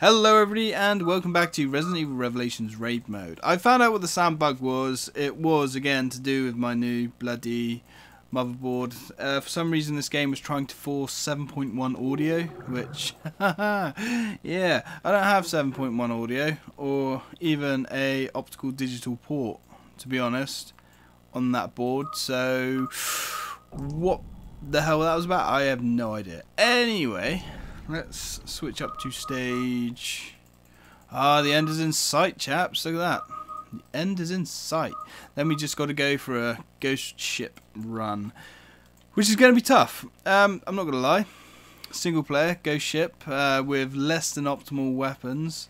Hello everybody and welcome back to Resident Evil Revelations Raid Mode. I found out what the sandbag was. It was again to do with my new bloody motherboard. For some reason this game was trying to force 7.1 audio, which yeah, I don't have 7.1 audio or even a optical digital port, to be honest, on that board. So what the hell that was about, I have no idea. Anyway, let's switch up to stage. Ah, the end is in sight, chaps. Look at that. The end is in sight. Then we just got to go for a ghost ship run, which is going to be tough. I'm not going to lie. Single player, ghost ship with less than optimal weapons.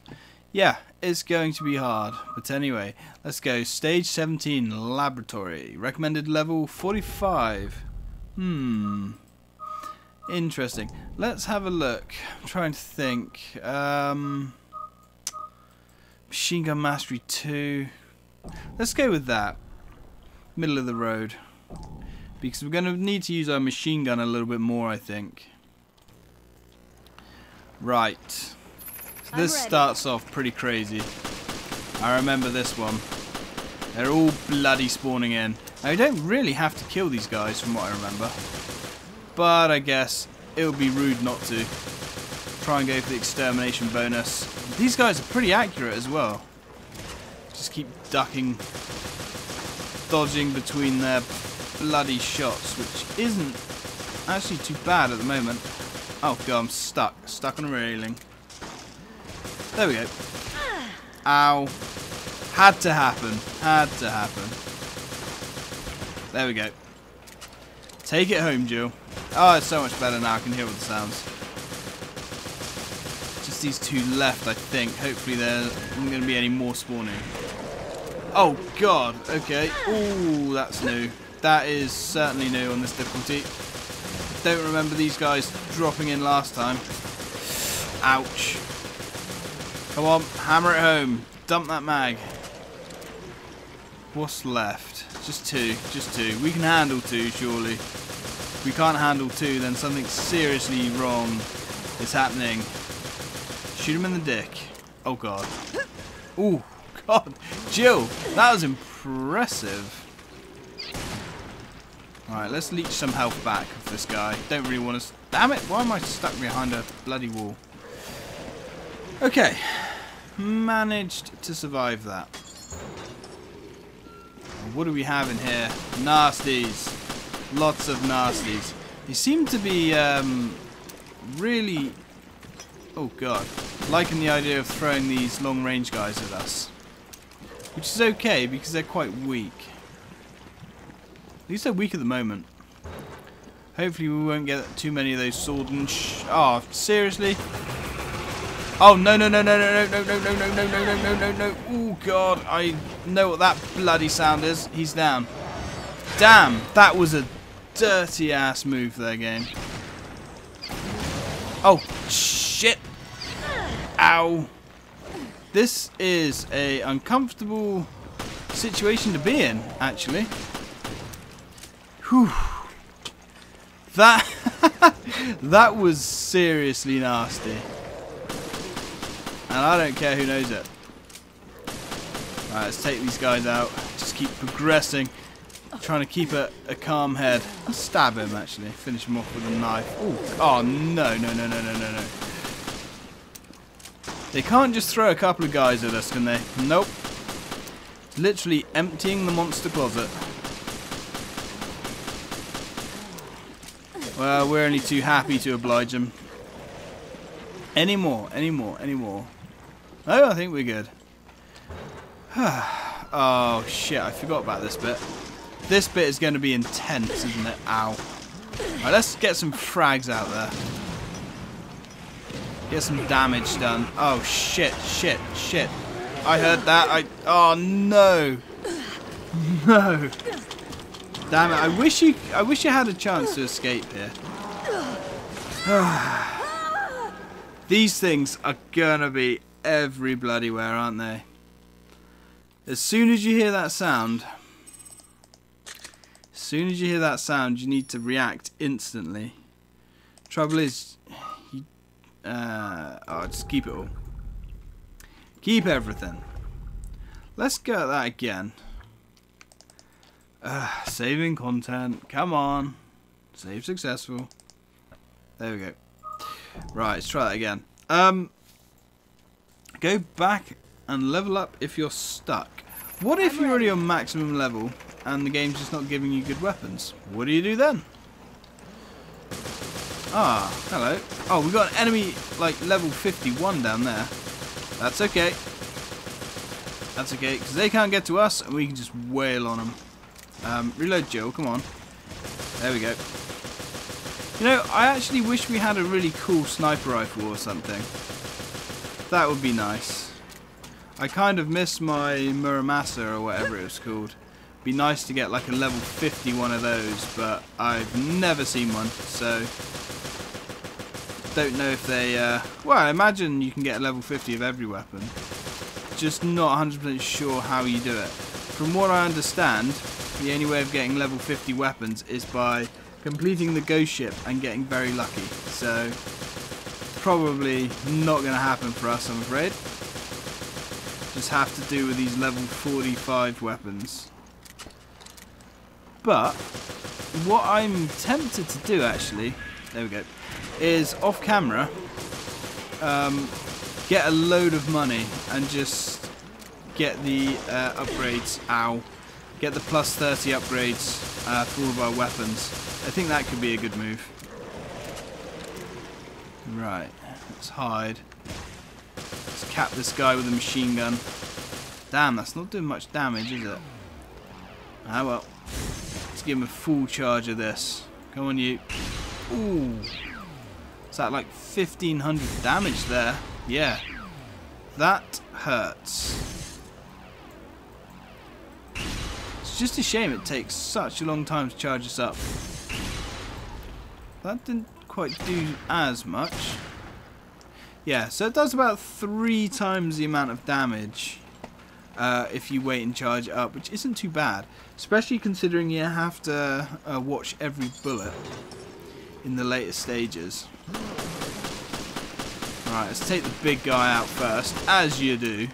Yeah, it's going to be hard. But anyway, let's go. Stage 17, laboratory. Recommended level 45. Interesting. Let's have a look. I'm trying to think. Machine Gun Mastery 2. Let's go with that. Middle of the road. Because we're going to need to use our machine gun a little bit more, I think. Right. So this starts off pretty crazy. I remember this one. They're all bloody spawning in. Now, you don't really have to kill these guys from what I remember. But I guess it would be rude not to try and go for the extermination bonus. These guys are pretty accurate as well. Just keep ducking, dodging between their bloody shots, which isn't actually too bad at the moment. Oh god, I'm stuck on a railing. There we go. Ow. Had to happen. There we go. Take it home, Jill. Oh, it's so much better now. I can hear all the sounds. Just these two left, I think. Hopefully there isn't going to be any more spawning. Oh, God. Okay. Ooh, that's new. That is certainly new on this difficulty. Don't remember these guys dropping in last time. Ouch. Come on. Hammer it home. Dump that mag. What's left? Just two. Just two. We can handle two, surely. If we can't handle two, then something seriously wrong is happening. Shoot him in the dick. Oh god. Oh god. Jill, that was impressive. Alright, let's leech some health back of this guy. Don't really want to... Damn it, why am I stuck behind a bloody wall? Okay. Managed to survive that. What do we have in here? Nasties. Lots of nasties. He seemed to be really, oh god, liking the idea of throwing these long-range guys at us, which is okay because they're quite weak. At least they're weak at the moment. Hopefully we won't get too many of those sword and oh, seriously? Oh no! Oh god, I know what that bloody sound is. He's down. Damn, that was a dirty ass move there, game. Oh shit. Ow. This is a uncomfortable situation to be in, actually. Whew. That was seriously nasty. And I don't care who knows it. Alright, let's take these guys out. Just keep progressing. Trying to keep a calm head. I'll stab him, actually. Finish him off with a knife. Ooh. Oh, no. They can't just throw a couple of guys at us, can they? Nope. Literally emptying the monster closet. Well, we're only too happy to oblige them. Any more. Oh, I think we're good. Oh, shit. I forgot about this bit. This bit is going to be intense, isn't it? Ow. Alright, let's get some frags out there. Get some damage done. Oh, shit. I heard that. Oh, no. No. Damn it. I wish you had a chance to escape here. These things are going to be every bloody where, aren't they? As soon as you hear that sound... As soon as you hear that sound, you need to react instantly. Trouble is, you, just keep it all. Keep everything. Let's get that again. Saving content. Come on. Save successful. There we go. Right, let's try that again. Go back and level up if you're stuck. What if you're already on maximum level and the game's just not giving you good weapons? What do you do then? Ah, hello. Oh, we got an enemy like level 51 down there. That's okay. That's okay, because they can't get to us and we can just wail on them. Reload, Jill, come on. There we go. You know, I actually wish we had a really cool sniper rifle or something. That would be nice. I kind of miss my Muramasa or whatever it was called. Be nice to get like a level 51 of those, but I've never seen one, so don't know if they well, I imagine you can get a level 50 of every weapon. Just not 100% sure how you do it. From what I understand, the only way of getting level 50 weapons is by completing the ghost ship and getting very lucky. So probably not going to happen for us, I'm afraid. Just have to do with these level 45 weapons. But what I'm tempted to do, actually, there we go, is off camera get a load of money and just get the upgrades, ow, get the plus 30 upgrades for all of our weapons. I think that could be a good move. Right, let's hide. Let's cap this guy with a machine gun. Damn, that's not doing much damage, is it? Ah well. Let's give him a full charge of this. Come on, you. Ooh. Is that like 1,500 damage there? Yeah. That hurts. It's just a shame it takes such a long time to charge us up. That didn't quite do as much. Yeah, so it does about 3 times the amount of damage if you wait and charge it up, which isn't too bad, especially considering you have to watch every bullet in the later stages. Alright, let's take the big guy out first, as you do.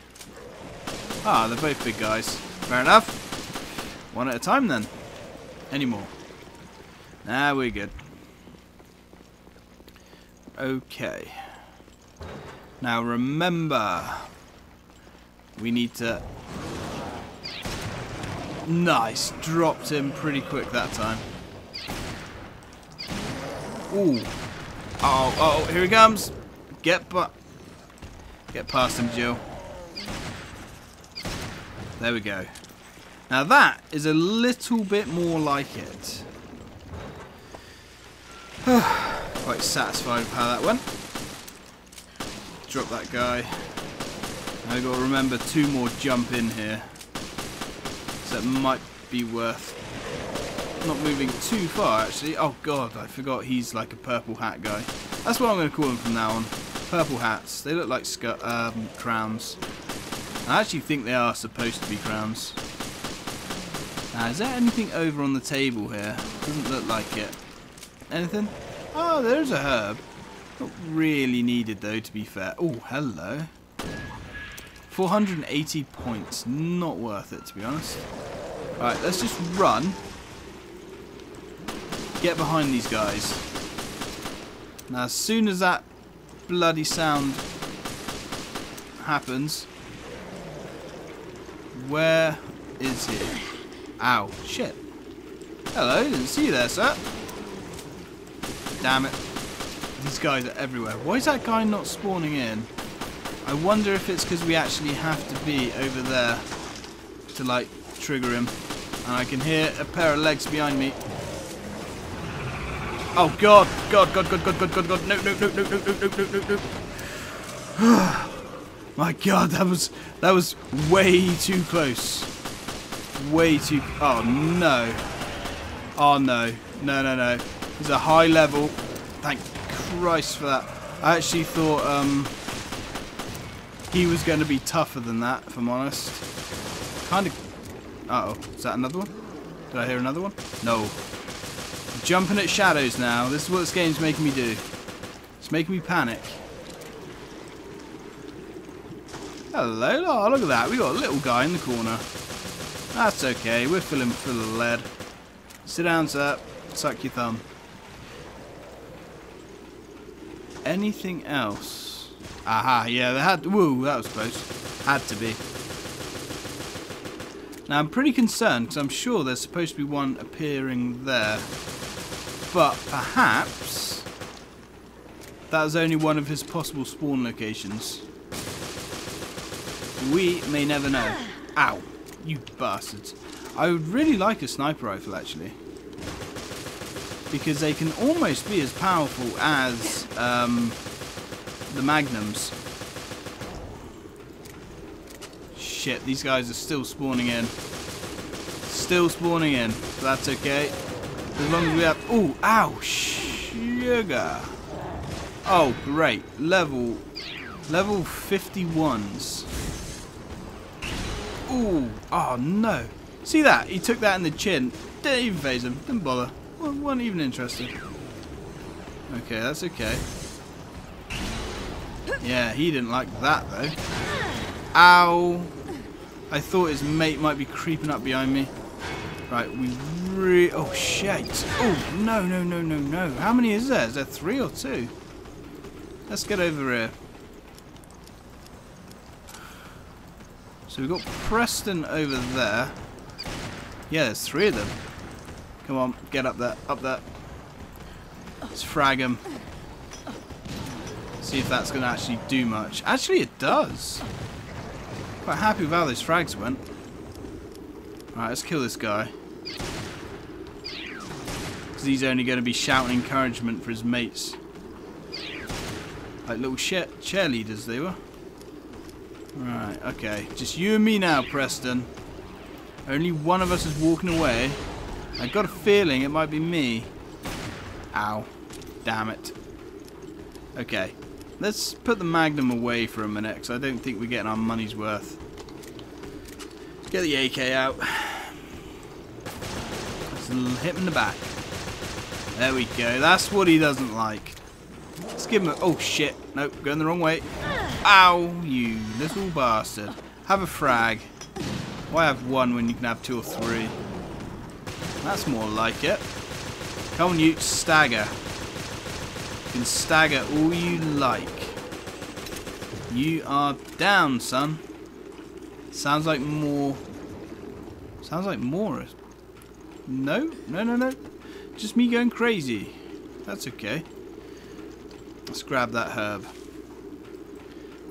Ah, they're both big guys. Fair enough. One at a time then. Any more? Nah, we're good. Okay. Now remember, we need to... Nice. Dropped him pretty quick that time. Ooh. Oh, oh, here he comes. Get past him, Jill. There we go. Now that is a little bit more like it. Quite satisfied with how that went. Drop that guy. I've got to remember 2 more jump in here. So it might be worth not moving too far, actually. Oh god, I forgot he's like a purple hat guy. That's what I'm going to call him from now on. Purple hats. They look like crowns. I actually think they are supposed to be crowns. Now, is there anything over on the table here? Doesn't look like it. Anything? Oh, there's a herb. Not really needed though, to be fair. Oh, hello. 480 points. Not worth it, to be honest. Alright, let's just run. Get behind these guys. Now, as soon as that bloody sound happens... Where is he? Ow, shit. Hello, didn't see you there, sir. Damn it. These guys are everywhere. Why is that guy not spawning in? I wonder if it's because we actually have to be over there to, like, trigger him. And I can hear a pair of legs behind me. Oh, God. God, God, God, God, God, God, God. No, no, no, no, no, no, no, no, no. My God, that was way too close. Way too... Oh, no. Oh, no. No, no, no. It's a high level. Thank you. Christ for that. I actually thought he was going to be tougher than that, if I'm honest. Kind of... Uh-oh. Is that another one? Did I hear another one? No. I'm jumping at shadows now. This is what this game's making me do. It's making me panic. Hello, oh, look at that. We got a little guy in the corner. That's okay. We're filling full of lead. Sit down, sir. Suck your thumb. Anything else? Aha, yeah, they had... Whoa, that was close. Had to be. Now, I'm pretty concerned, because I'm sure there's supposed to be one appearing there. But perhaps... that was only one of his possible spawn locations. We may never know. Ow, you bastards. I would really like a sniper rifle, actually. Because they can almost be as powerful as the Magnums. Shit, these guys are still spawning in. Still spawning in. That's okay. As long as we have... Ooh, ow, sugar. Oh, great. Level 51s. Ooh, oh, no. See that? He took that in the chin. Didn't even phase him. Didn't bother. Wasn't even interested. Okay, that's okay. Yeah, he didn't like that, though. Ow. I thought his mate might be creeping up behind me. Right, we really... Oh, shit. Oh, no, no, no, no, no. How many is there? Is there 3 or 2? Let's get over here. So we've got Preston over there. Yeah, there's 3 of them. Come on, get up there, up there. Let's frag him. See if that's going to actually do much. Actually, it does. Quite happy with how those frags went. Alright, let's kill this guy. Because he's only going to be shouting encouragement for his mates. Like little cheerleaders they were. Right, okay. Just you and me now, Preston. Only one of us is walking away. I got a feeling it might be me. Ow. Damn it. Okay. Let's put the Magnum away for a minute, because I don't think we're getting our money's worth. Let's get the AK out. Let's hit him in the back. There we go. That's what he doesn't like. Let's give him a... Oh, shit. Nope. Going the wrong way. Ow, you little bastard. Have a frag. Why have one when you can have 2 or 3? That's more like it. Come on, you stagger. You can stagger all you like. You are down, son. Sounds like more. Sounds like more. No, no, no, no. Just me going crazy. That's okay. Let's grab that herb. I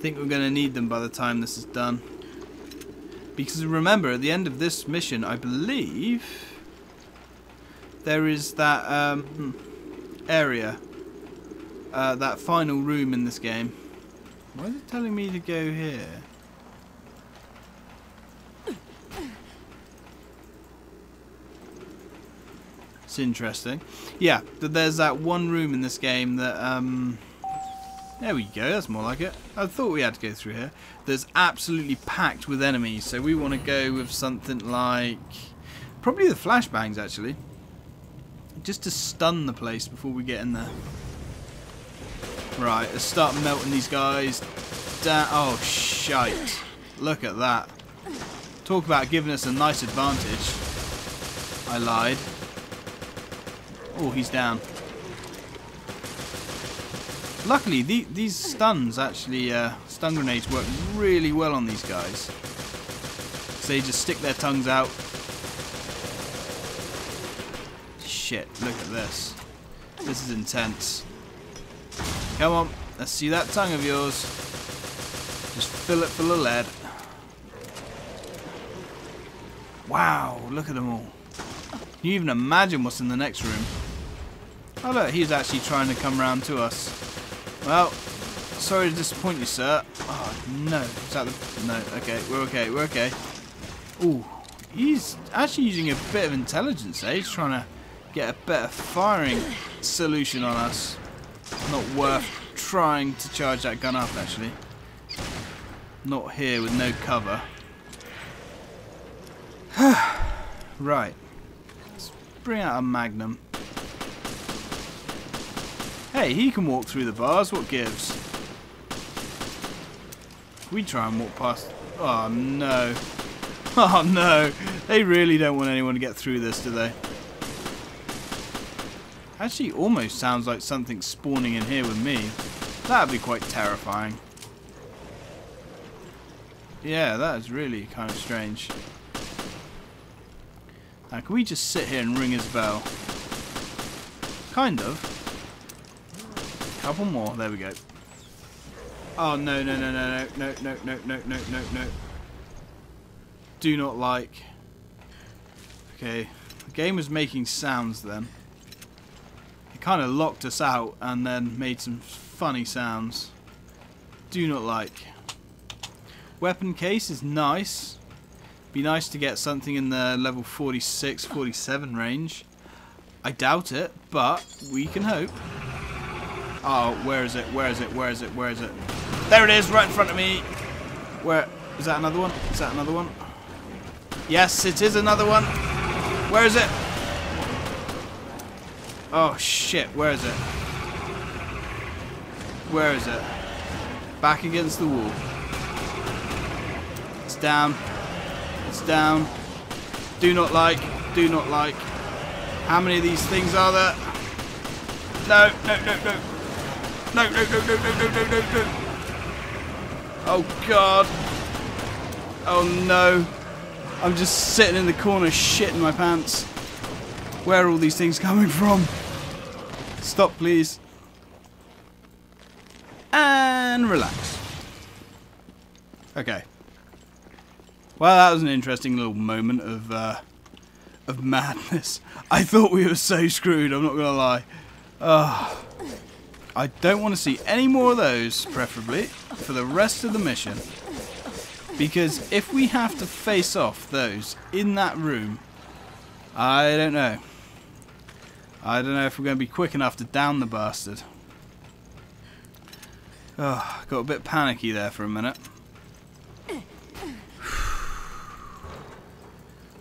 think we're going to need them by the time this is done. Because remember, at the end of this mission, I believe... there is that area, that final room in this game. Why is it telling me to go here? It's interesting. Yeah, there's that one room in this game that... there we go, that's more like it. I thought we had to go through here. That's absolutely packed with enemies, so we want to go with something like... probably the flashbangs, actually. Just to stun the place before we get in there. Right, let's start melting these guys down. Oh, shite. Look at that. Talk about giving us a nice advantage. I lied. Oh, he's down. Luckily, these stuns actually, stun grenades work really well on these guys. So they just stick their tongues out. Shit, look at this. This is intense. Come on, let's see that tongue of yours. Just fill it full of lead. Wow, look at them all. Can you even imagine what's in the next room? Oh look, he's actually trying to come round to us. Well, sorry to disappoint you, sir. Oh no, is that the... No, okay, we're okay, we're okay. Ooh, he's actually using a bit of intelligence, eh? He's trying to get a better firing solution on us. Not worth trying to charge that gun up, actually. Not here with no cover. Right. Let's bring out a Magnum. Hey, he can walk through the bars. What gives? we try and walk past... Oh, no. Oh, no. They really don't want anyone to get through this, do they? Actually, almost sounds like something's spawning in here with me. That'd be quite terrifying. Yeah, that is really kind of strange. Now, can we just sit here and ring his bell? Kind of. Couple more. There we go. Oh, no, no, no, no, no, no, no, no, no, no, no. Do not like. Okay. The game was making sounds then. It kind of locked us out and then made some funny sounds. Do not like. Weapon case is nice. Be nice to get something in the level 46, 47 range. I doubt it, but we can hope. Oh, where is it? Where is it? Where is it? Where is it? There it is, right in front of me. Where is that? Another one? Is that another one? Yes, it is another one. Where is it? Oh shit! Where is it? Where is it? Back against the wall. It's down. It's down. Do not like. Do not like. How many of these things are there? No! No! No! No! No, no, no, no, no, no, no, no, no. Oh, God. Oh, no. I'm just sitting in the corner shitting my pants. Where are all these things coming from? Stop, please. And relax. Okay. Well, that was an interesting little moment of madness. I thought we were so screwed, I'm not going to lie. Ugh. I don't want to see any more of those, preferably, for the rest of the mission. Because if we have to face off those in that room, I don't know. I don't know if we're going to be quick enough to down the bastard. Oh, got a bit panicky there for a minute.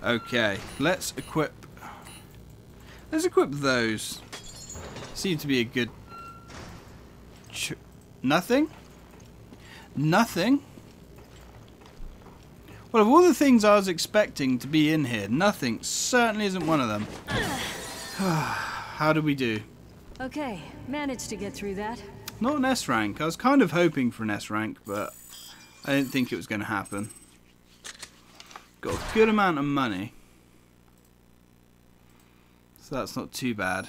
Okay, let's equip... Let's equip those. Seems to be a good... Nothing? Nothing? Well, of all the things I was expecting to be in here, nothing certainly isn't one of them. How did we do? Okay, managed to get through that. Not an S rank. I was kind of hoping for an S rank, but I didn't think it was going to happen. Got a good amount of money. So that's not too bad.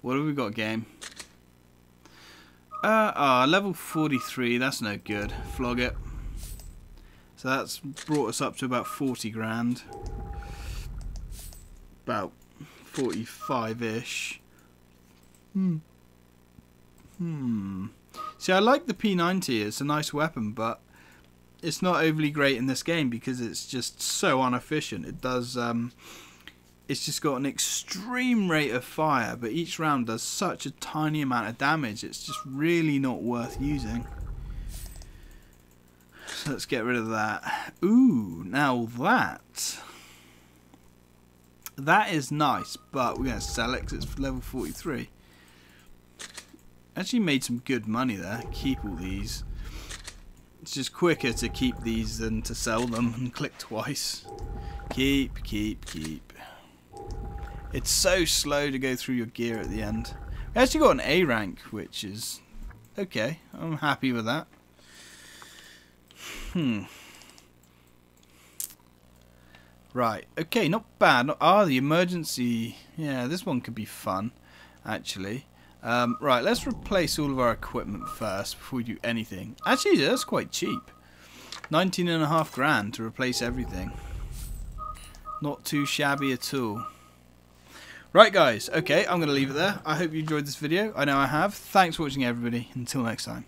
What have we got, game? Level 43, that's no good. Flog it. So that's brought us up to about 40 grand. About 45-ish. See, I like the P90, it's a nice weapon, but it's not overly great in this game because it's just so inefficient. It does, it's just got an extreme rate of fire, but each round does such a tiny amount of damage, it's just really not worth using. So let's get rid of that. Ooh, now that... That is nice, but we're going to sell it because it's level 43. Actually made some good money there. Keep all these. It's just quicker to keep these than to sell them and click twice. Keep, keep, keep. It's so slow to go through your gear at the end. We actually got an A rank, which is okay. I'm happy with that. Right. Okay, not bad. The emergency. Yeah, this one could be fun, actually. Right, let's replace all of our equipment first before we do anything. Actually, that's quite cheap. 19.5 grand to replace everything. Not too shabby at all. Right, guys. Okay, I'm going to leave it there. I hope you enjoyed this video. I know I have. Thanks for watching, everybody. Until next time.